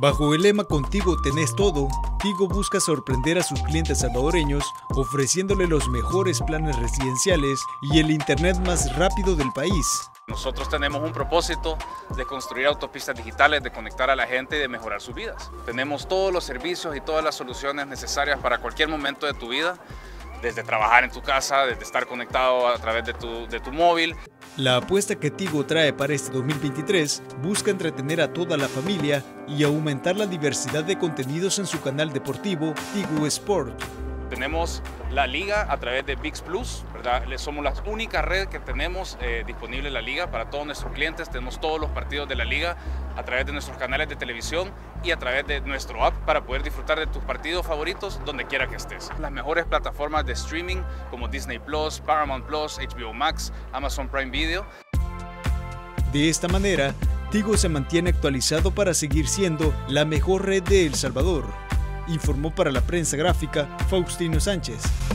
Bajo el lema "Contigo tenés todo", Tigo busca sorprender a sus clientes salvadoreños ofreciéndole los mejores planes residenciales y el internet más rápido del país. Nosotros tenemos un propósito de construir autopistas digitales, de conectar a la gente y de mejorar sus vidas. Tenemos todos los servicios y todas las soluciones necesarias para cualquier momento de tu vida, desde trabajar en tu casa, desde estar conectado a través de tu móvil. La apuesta que Tigo trae para este 2023 busca entretener a toda la familia y aumentar la diversidad de contenidos en su canal deportivo Tigo Sport. Tenemos la liga a través de VIX Plus, ¿verdad? Somos la única red que tenemos disponible en la liga para todos nuestros clientes. Tenemos todos los partidos de la liga a través de nuestros canales de televisión y a través de nuestro app para poder disfrutar de tus partidos favoritos donde quiera que estés. Las mejores plataformas de streaming como Disney+, Paramount+, HBO Max, Amazon Prime Video. De esta manera, Tigo se mantiene actualizado para seguir siendo la mejor red de El Salvador. Informó para La Prensa Gráfica Faustino Sánchez.